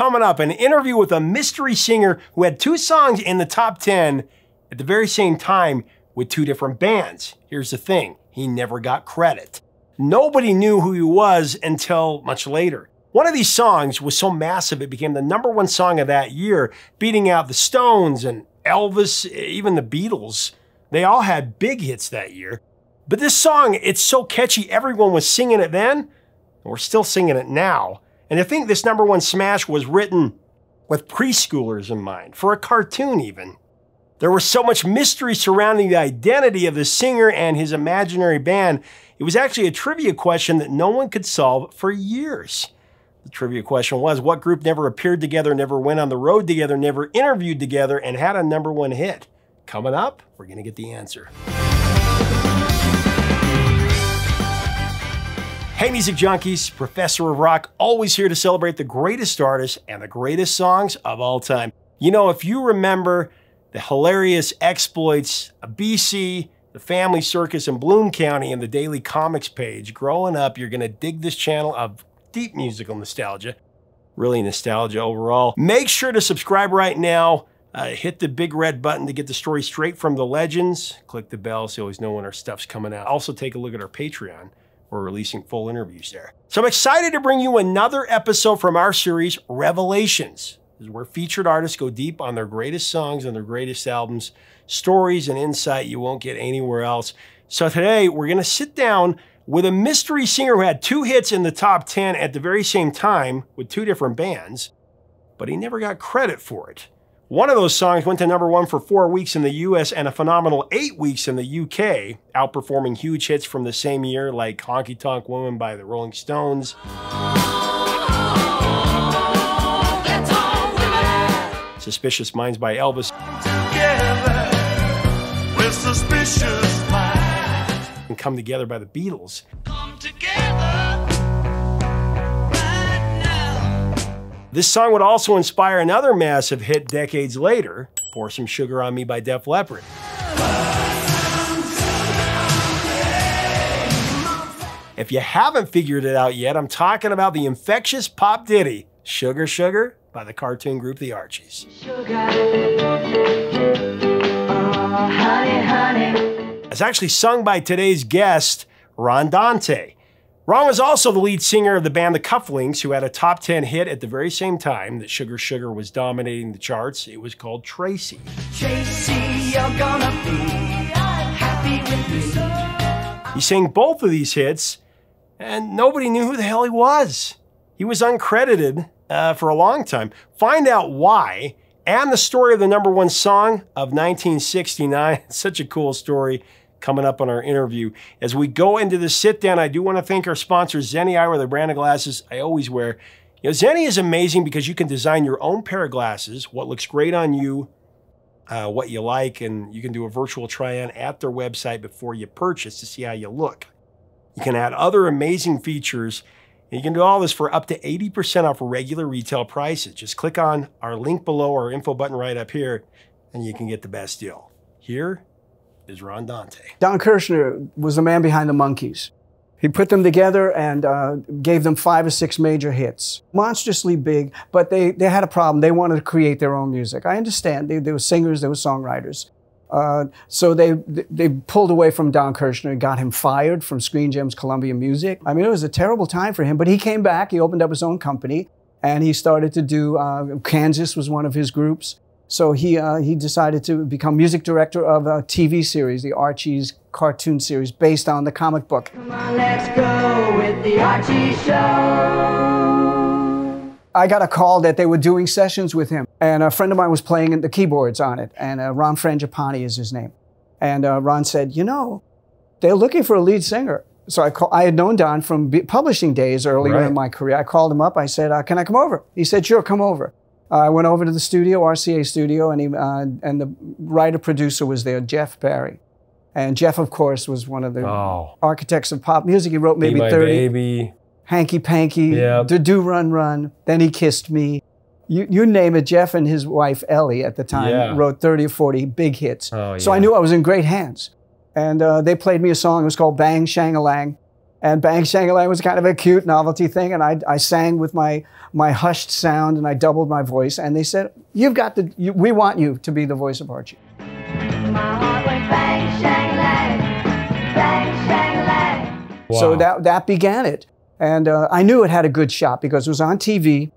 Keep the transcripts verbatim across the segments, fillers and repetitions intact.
coming up, an interview with a mystery singer who had two songs in the top ten at the very same time with two different bands. Here's the thing, he never got credit. Nobody knew who he was until much later. One of these songs was so massive it became the number one song of that year, beating out the Stones and Elvis, even the Beatles. They all had big hits that year. But this song, it's so catchy, everyone was singing it then, and we're still singing it now. And to think this number one smash was written with preschoolers in mind, for a cartoon even. There was so much mystery surrounding the identity of the singer and his imaginary band, it was actually a trivia question that no one could solve for years. The trivia question was, what group never appeared together, never went on the road together, never interviewed together, and had a number one hit? Coming up, we're gonna get the answer. Hey music junkies, Professor of Rock, always here to celebrate the greatest artists and the greatest songs of all time. You know, if you remember the hilarious exploits of B C, the Family Circus in Bloom County, and the Daily Comics page, growing up, you're gonna dig this channel of deep musical nostalgia, really nostalgia overall. Make sure to subscribe right now. Uh, hit the big red button to get the story straight from the legends. Click the bell so you always know when our stuff's coming out. Also take a look at our Patreon. We're releasing full interviews there. So I'm excited to bring you another episode from our series, Revelations. This is where featured artists go deep on their greatest songs and their greatest albums, stories and insight you won't get anywhere else. So today we're gonna sit down with a mystery singer who had two hits in the top ten at the very same time with two different bands, but he never got credit for it. One of those songs went to number one for four weeks in the U S and a phenomenal eight weeks in the U K, outperforming huge hits from the same year like Honky Tonk Woman by the Rolling Stones, Suspicious Minds by Elvis, Together, we're suspicious minds. And Come Together by the Beatles. Come together right now. This song would also inspire another massive hit decades later, Pour Some Sugar on Me by Def Leppard. If you haven't figured it out yet, I'm talking about the infectious pop ditty, Sugar, Sugar by the cartoon group The Archies. Sugar. Oh, honey, honey. It's actually sung by today's guest, Ron Dante. Ron was also the lead singer of the band The Cufflinks, who had a top ten hit at the very same time that Sugar Sugar was dominating the charts. It was called Tracy. Tracy, you're gonna be happy with me. He sang both of these hits, and nobody knew who the hell he was. He was uncredited uh, for a long time. Find out why, and the story of the number one song of nineteen sixty-nine. It's such a cool story. Coming up on our interview. As we go into the sit down, I do want to thank our sponsor, Zenni Eyewear, the brand of glasses I always wear. You know, Zenni is amazing because you can design your own pair of glasses, what looks great on you, uh, what you like, and you can do a virtual try-on at their website before you purchase to see how you look. You can add other amazing features, and you can do all this for up to eighty percent off regular retail prices. Just click on our link below, our info button right up here, and you can get the best deal. Here is Ron Dante. Don Kirshner was the man behind the Monkees. He put them together and uh, gave them five or six major hits. Monstrously big, but they, they had a problem. They wanted to create their own music. I understand. They, they were singers, they were songwriters. Uh, so they, they pulled away from Don Kirshner and got him fired from Screen Gems Columbia Music. I mean, it was a terrible time for him, but he came back, he opened up his own company, and he started to do, uh, Kansas was one of his groups. So he, uh, he decided to become music director of a T V series, the Archies cartoon series, based on the comic book. Come on, let's go with the Archie show. I got a call that they were doing sessions with him, and a friend of mine was playing the keyboards on it, and uh, Ron Frangipani is his name. And uh, Ron said, you know, they're looking for a lead singer. So I, call, I had known Don from publishing days earlier right. in my career. I called him up, I said, uh, can I come over? He said, sure, come over. I uh, went over to the studio, R C A Studio, and, he, uh, and the writer-producer was there, Jeff Barry. And Jeff, of course, was one of the oh. architects of pop music. He wrote maybe Be My thirty. Baby. Hanky Panky, yep. Do Do Run Run, Then He Kissed Me. You, you name it, Jeff and his wife, Ellie, at the time, yeah. wrote thirty or forty big hits. Oh, yeah. So I knew I was in great hands. And uh, they played me a song. It was called Bang Shang-a-Lang. And bang Shangalai was kind of a cute novelty thing, and I, I sang with my my hushed sound, and I doubled my voice, and they said, "You've got the, you, we want you to be the voice of Archie." My heart went bang Shangalai, bang Shangalai. Wow. So that that began it, and uh, I knew it had a good shot because it was on T V.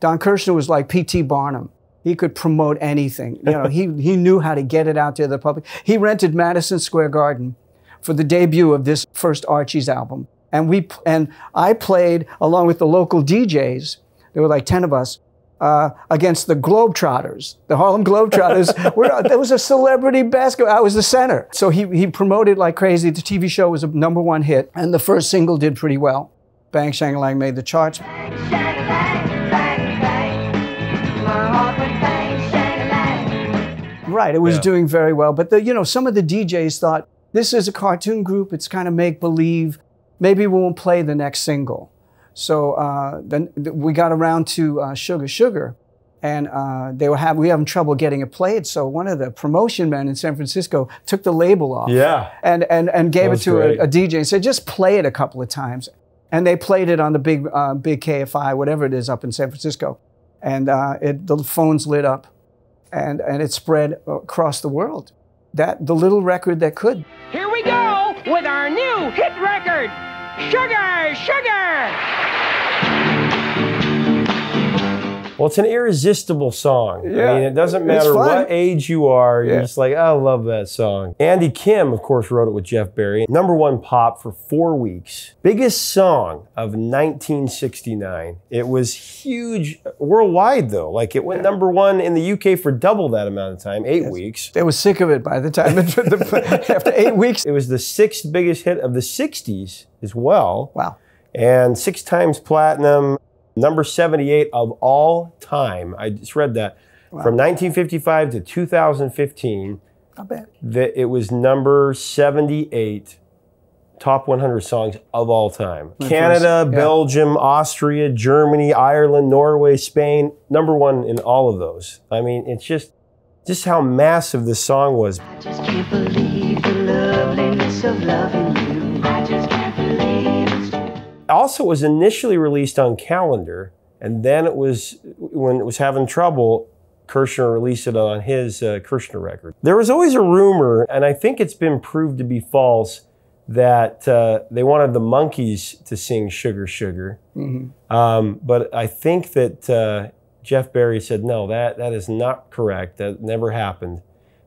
Don Kirshner was like P T Barnum. He could promote anything. You know, he he knew how to get it out there to the public. He rented Madison Square Garden for the debut of this first Archies album. And we and I played, along with the local D Js, there were like ten of us, uh, against the Globetrotters, the Harlem Globetrotters. We're, there was a celebrity basketball, I was the center. So he, he promoted like crazy. The T V show was a number one hit, and the first single did pretty well. Bang Shangalang made the charts. Bang, Shangalang, bang, bang. My heart went bang, Shangalang. Right, it was yeah. doing very well. But the, you know, some of the D Js thought, this is a cartoon group, it's kind of make-believe. Maybe we won't play the next single. So uh, then we got around to uh, Sugar, Sugar, and uh, they were having, we were having trouble getting it played, so one of the promotion men in San Francisco took the label off yeah. and, and, and gave it to a, a D J and said, just play it a couple of times. And they played it on the big, uh, big K F I, whatever it is, up in San Francisco. And uh, it, the phones lit up, and, and it spread across the world. That, the little record that could. Here we go with our new hit record, Sugar, Sugar! Well, it's an irresistible song. Yeah. I mean, it doesn't matter what age you are, yeah. you're just like, I love that song. Andy Kim, of course, wrote it with Jeff Barry. Number one pop for four weeks. Biggest song of nineteen sixty-nine. It was huge worldwide, though. Like, it went number one in the U K for double that amount of time, eight yes. weeks. They were sick of it by the time, it, after eight weeks. It was the sixth biggest hit of the sixties as well. Wow. And six times platinum. Number seventy-eight of all time. I just read that. Wow. From nineteen fifty-five to two thousand fifteen. Not bad. That it was number seventy-eight, top one hundred songs of all time. My Canada, first, yeah. Belgium, Austria, Germany, Ireland, Norway, Spain. Number one in all of those. I mean, it's just, just how massive this song was. I just can't believe the loveliness of loving you. I just can't believe it's true. Also, it was initially released on Calendar, and then it was, when it was having trouble, Kirshner released it on his uh, Kirshner record. There was always a rumor, and I think it's been proved to be false, that uh, they wanted the Monkees to sing Sugar, Sugar. Mm-hmm. um, but I think that uh, Jeff Barry said, no, that, that is not correct. That never happened.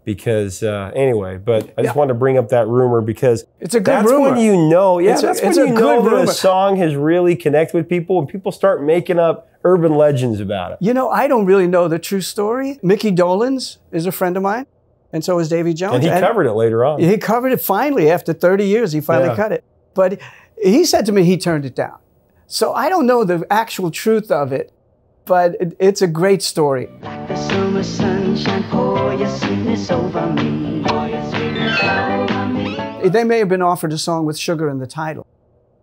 Because uh, anyway, but I just yeah. wanted to bring up that rumor because it's a good that's rumor. When you know, yeah, it's that's a, when you know that a song has really connected with people, and people start making up urban legends about it. You know, I don't really know the true story. Mickey Dolenz is a friend of mine, and so is Davy Jones. And he and covered it later on. He covered it finally after thirty years. He finally yeah. cut it, but he said to me he turned it down. So I don't know the actual truth of it, but it, it's a great story. Like the summer sunshine, pour your sweetness over me. Pour your sweetness over me. They may have been offered a song with sugar in the title.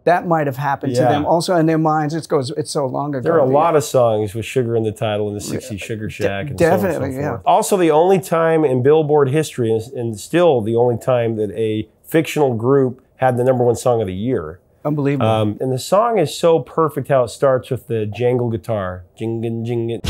That might have happened yeah. to them. Also in their minds, it goes, it's so long ago. There are a lot yeah. of songs with sugar in the title in the sixties, yeah. Sugar Shack. De and definitely, so on, so yeah. Also the only time in Billboard history, and, and still the only time that a fictional group had the number one song of the year. Unbelievable. Um, and the song is so perfect how it starts with the jangle guitar. Jingin, jingin.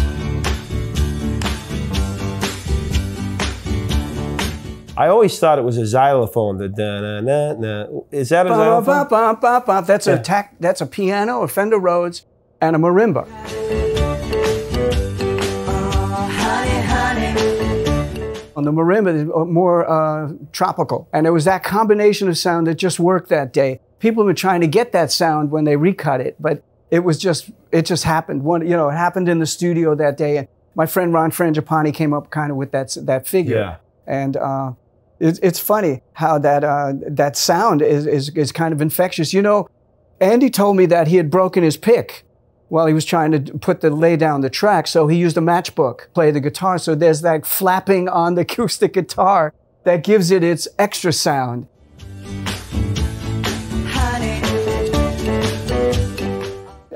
I always thought it was a xylophone. The da na na na. Is that a xylophone? Ba, ba, ba, ba. That's, yeah. a tack, that's a piano, a Fender Rhodes, and a marimba. Oh, honey, honey. On the marimba is more uh, tropical. And it was that combination of sound that just worked that day. People were trying to get that sound when they recut it, but it was just, it just happened. One, you know, it happened in the studio that day, and my friend Ron Frangipani came up kind of with that that figure. Yeah. And uh, it, it's funny how that uh, that sound is, is is kind of infectious. You know, Andy told me that he had broken his pick while he was trying to put the lay down the track, so he used a matchbook, play the guitar. So there's that flapping on the acoustic guitar that gives it its extra sound.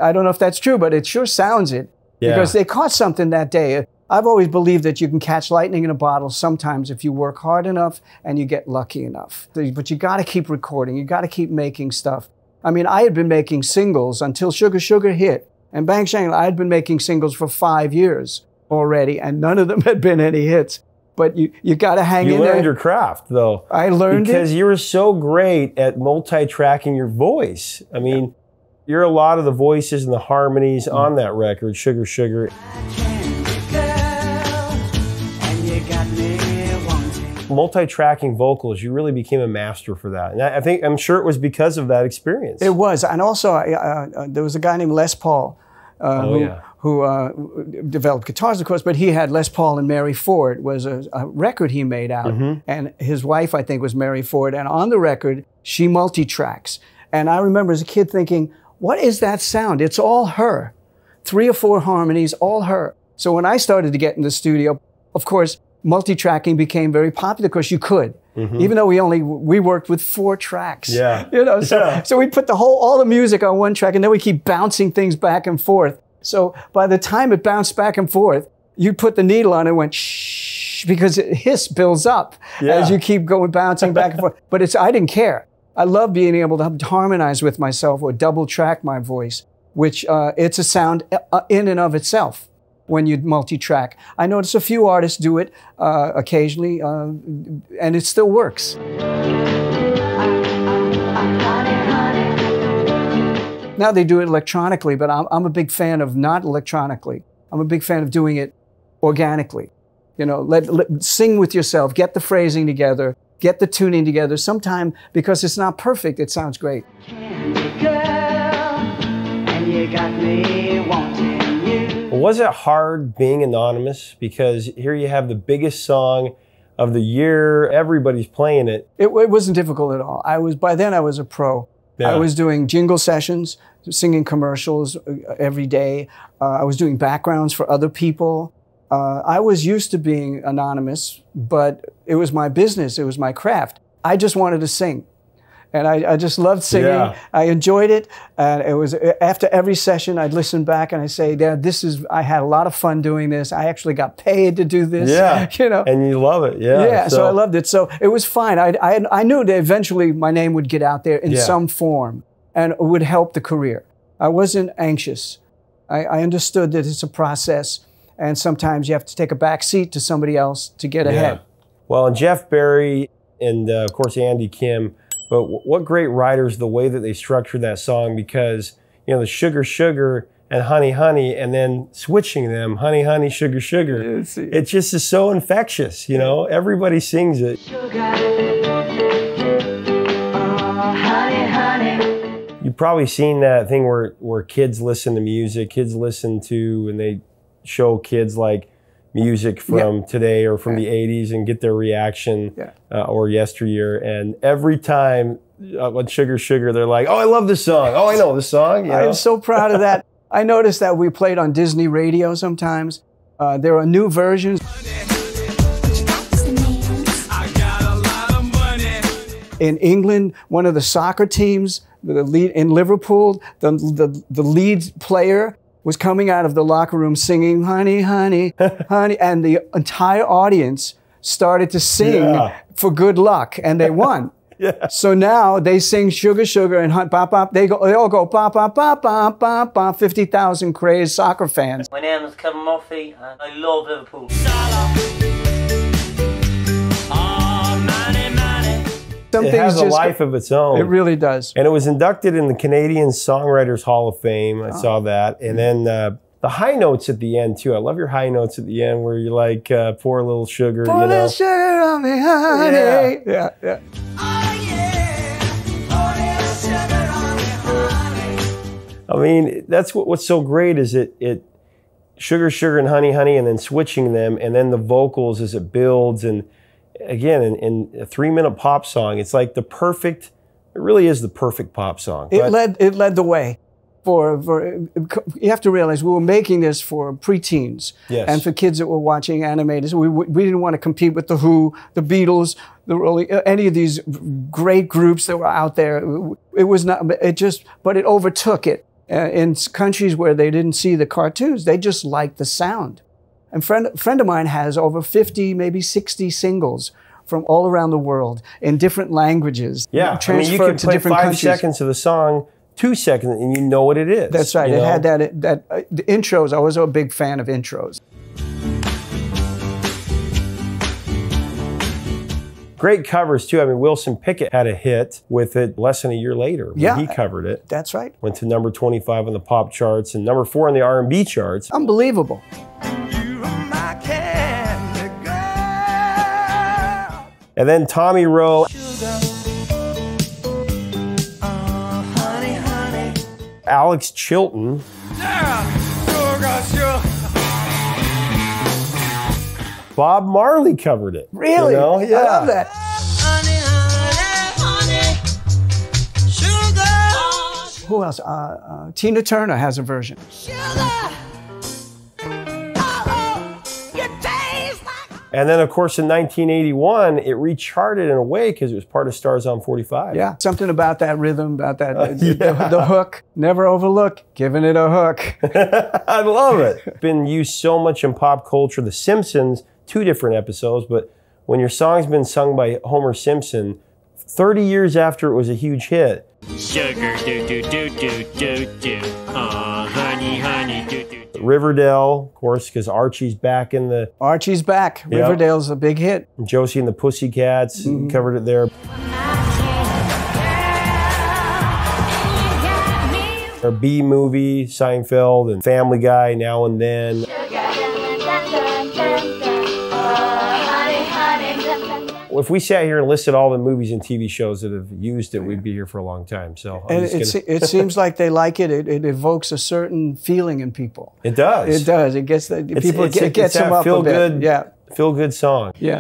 I don't know if that's true, but it sure sounds it. Yeah. Because they caught something that day. I've always believed that you can catch lightning in a bottle sometimes if you work hard enough and you get lucky enough. But you got to keep recording. You got to keep making stuff. I mean, I had been making singles until Sugar Sugar hit. And Bang Shang, I had been making singles for five years already, and none of them had been any hits. But you, you got to hang you in there. You learned your craft, though. I learned because it. Because you were so great at multi-tracking your voice. I mean, yeah. You're a lot of the voices and the harmonies mm. on that record, Sugar Sugar. Multi-tracking vocals, you really became a master for that. And I think, I'm sure it was because of that experience. It was, and also uh, uh, there was a guy named Les Paul uh, oh, who, yeah. who uh, developed guitars, of course, but he had Les Paul and Mary Ford was a, a record he made out. Mm-hmm. And his wife, I think, was Mary Ford. And on the record, she multi-tracks. And I remember as a kid thinking, what is that sound? It's all her. Three or four harmonies, all her. So when I started to get in the studio, of course, multi-tracking became very popular because you could, mm-hmm. even though we only we worked with four tracks. Yeah, you know, so yeah. so we put the whole all the music on one track, and then we keep bouncing things back and forth. So by the time it bounced back and forth, you put the needle on and went shh because it hiss builds up yeah. as you keep going bouncing back and forth. But it's I didn't care. I love being able to harmonize with myself or double track my voice, which uh, it's a sound in and of itself. When you multi-track. I notice a few artists do it uh, occasionally, uh, and it still works. Now they do it electronically, but I'm, I'm a big fan of not electronically. I'm a big fan of doing it organically. You know, let, let, sing with yourself, get the phrasing together, get the tuning together. Sometime, because it's not perfect, it sounds great. Candy girl, and you got me wanting. Was it hard being anonymous? Because here you have the biggest song of the year, everybody's playing it. It, it wasn't difficult at all. I was, by then I was a pro. Yeah. I was doing jingle sessions, singing commercials every day. Uh, I was doing backgrounds for other people. Uh, I was used to being anonymous, but it was my business, it was my craft. I just wanted to sing. And I, I just loved singing. Yeah. I enjoyed it. And it was after every session, I'd listen back and I say, "Yeah, this is. I had a lot of fun doing this. I actually got paid to do this." Yeah, you know. And you love it, yeah. Yeah, so, so I loved it. So it was fine. I I, I knew that eventually my name would get out there in yeah. some form, and it would help the career. I wasn't anxious. I, I understood that it's a process, and sometimes you have to take a back seat to somebody else to get yeah. ahead. Well, and Jeff Barry, and uh, of course Andy Kim. But what great writers, the way that they structured that song, because, you know, the Sugar Sugar and Honey Honey, and then switching them, Honey Honey, Sugar Sugar. It's, it just is so infectious, you know? Everybody sings it. Sugar. Oh, honey, honey. You've probably seen that thing where, where kids listen to music, kids listen to, and they show kids like music from yeah. today or from yeah. the eighties and get their reaction yeah. uh, or yesteryear. And every time uh, on Sugar Sugar, they're like, "Oh, I love this song. Oh, I know this song." You know? I'm so proud of that. I noticed that we played on Disney radio sometimes. Uh, there are new versions. In England, one of the soccer teams, the lead, in Liverpool, the, the, the lead player was coming out of the locker room singing, "Honey, honey, honey." And the entire audience started to sing yeah. for good luck, and they won. yeah. So now they sing Sugar, Sugar, and Hunt, Bop, Bop. They, go, they all go, Bop, Bop, Bop, Bop, Bop, Bop. fifty thousand crazed soccer fans. My name is Kevin Murphy, and I love Liverpool. Some it has a life go, of its own. It really does. And it was inducted in the Canadian Songwriters Hall of Fame. I oh. saw that. And then uh, the high notes at the end, too. I love your high notes at the end where you're like, uh, pour a little sugar. Pour a little sugar on me, honey. Yeah, yeah. yeah. Oh, yeah. Pour a little sugar on me, honey. I mean, that's what, what's so great is it, it, Sugar, Sugar, and Honey, Honey, and then switching them, and then the vocals as it builds and again, in, in a three-minute pop song, it's like the perfect, it really is the perfect pop song. It led, it led the way for, for, you have to realize we were making this for preteens yes. and for kids that were watching animators. We, we didn't want to compete with The Who, The Beatles, the Rolling, any of these great groups that were out there. It was not, it just, but it overtook it. Uh, in countries where they didn't see the cartoons, they just liked the sound. And friend, friend of mine has over fifty, maybe sixty singles from all around the world in different languages. Yeah, I mean, you can play five seconds of a song, two seconds, and you know what it is. That's right. It had that, that uh, the intros. I was a big fan of intros. Great covers too. I mean, Wilson Pickett had a hit with it less than a year later when yeah, he covered it. That's right. Went to number twenty-five on the pop charts and number four on the R and B charts. Unbelievable. You are my candy girl. And then Tommy Roe. Sugar. Uh, honey, honey. Alex Chilton. Yeah. Sugar, sugar. Bob Marley covered it. Really? You know? Yeah. I love that. Honey, honey, honey. Sugar. Who else? Uh, uh, Tina Turner has a version. Sugar. Oh, you taste like... And then, of course, in nineteen eighty-one, it recharted in a way because it was part of Stars on forty-five. Yeah. Something about that rhythm, about that uh, the, yeah. the, the hook. Never overlook. Giving it a hook. I love it. It's been used so much in pop culture. The Simpsons. Two different episodes, but when your song's been sung by Homer Simpson thirty years after it was a huge hit. Sugar, do, do, do, do, do, do. Aw, honey, honey, do, do, do. Riverdale, of course, because Archie's back in the... Archie's back. Yep. Riverdale's a big hit. Josie and the Pussycats mm-hmm. covered it there. Our B-movie, Seinfeld, and Family Guy, Now and Then. If we sat here and listed all the movies and T V shows that have used it, we'd be here for a long time. So I'm and just it, it seems like they like it. it. It evokes a certain feeling in people. It does. It does. It gets the it's, people. It's, it gets it's them up feel a bit. Good, yeah. Feel good song. Yeah.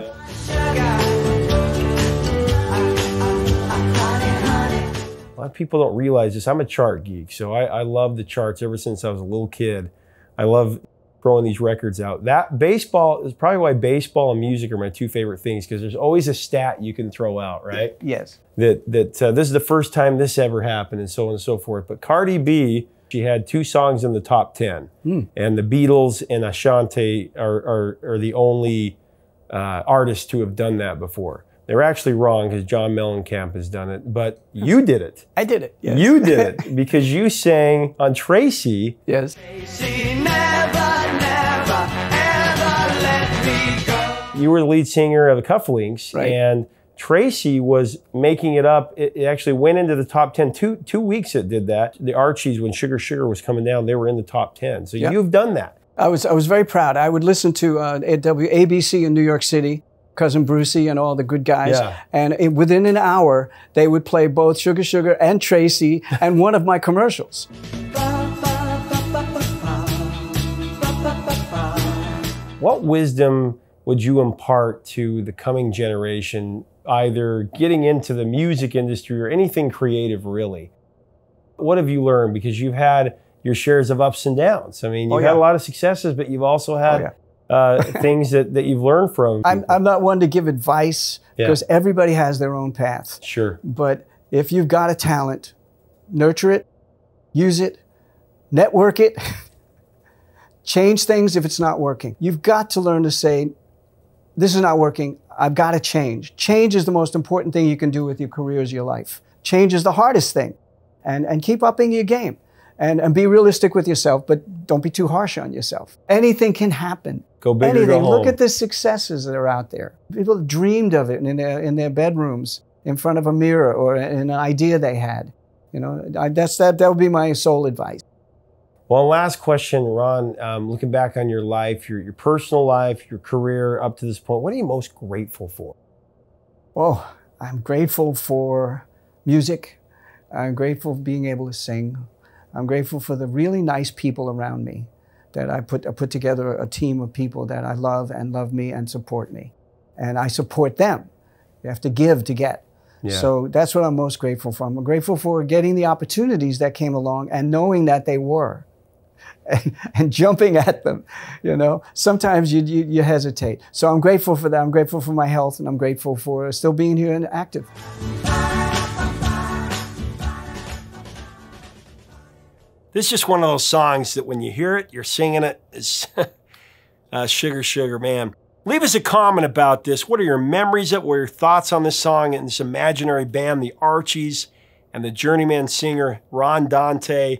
A lot of people don't realize this. I'm a chart geek, so I, I love the charts ever since I was a little kid. I love throwing these records out. That baseball is probably why baseball and music are my two favorite things, because there's always a stat you can throw out, right? Yes. That that uh, this is the first time this ever happened, and so on and so forth. But Cardi B, she had two songs in the top ten, mm. and the Beatles and Ashanti are are, are the only uh, artists to have done that before. They're actually wrong because John Mellencamp has done it, but you did it. I did it. Yes. You did it because you sang on Tracy. Yes. Tracy never. You were the lead singer of the Cufflinks, right. And Tracy was making it up. It, it actually went into the top ten. Two, two weeks it did that. The Archies, when Sugar Sugar was coming down, they were in the top ten. So yep. You've done that. I was, I was very proud. I would listen to uh, at W A B C in New York City, Cousin Brucey and all the good guys. Yeah. And it, within an hour, they would play both Sugar Sugar and Tracy and one of my commercials. What wisdom would you impart to the coming generation, either getting into the music industry or anything creative, really? What have you learned? Because you've had your shares of ups and downs. I mean, you've oh, yeah. had a lot of successes, but you've also had oh, yeah. uh, things that, that you've learned from. I'm, I'm not one to give advice yeah. because everybody has their own path. Sure. But if you've got a talent, nurture it, use it, network it. Change things if it's not working. You've got to learn to say, this is not working, I've got to change. Change is the most important thing you can do with your careers, your life. Change is the hardest thing. And, and keep upping your game. And, and be realistic with yourself, but don't be too harsh on yourself. Anything can happen. Go big or go home. Look at the successes that are out there. People have dreamed of it in their, in their bedrooms, in front of a mirror, or an idea they had. You know, I, that's, that, that would be my sole advice. Well, last question, Ron, um, looking back on your life, your, your personal life, your career up to this point, what are you most grateful for? Oh, I'm grateful for music. I'm grateful for being able to sing. I'm grateful for the really nice people around me that I put, I put together a team of people that I love and love me and support me. And I support them. You have to give to get. Yeah. So that's what I'm most grateful for. I'm grateful for getting the opportunities that came along and knowing that they were. And, and jumping at them, you know. Sometimes you, you, you hesitate. So I'm grateful for that. I'm grateful for my health, and I'm grateful for still being here and active. This is just one of those songs that when you hear it, you're singing it. It's uh, Sugar, Sugar, man. Leave us a comment about this. What are your memories? What are your thoughts on this song and this imaginary band, the Archies, and the journeyman singer, Ron Dante?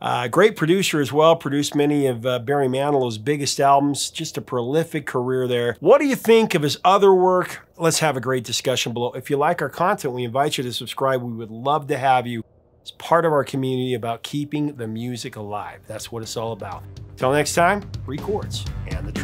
Uh, great producer as well, produced many of uh, Barry Manilow's biggest albums, just a prolific career there. What do you think of his other work? Let's have a great discussion below. If you like our content, we invite you to subscribe. We would love to have you as part of our community about keeping the music alive. That's what it's all about. Till next time, records and the truth.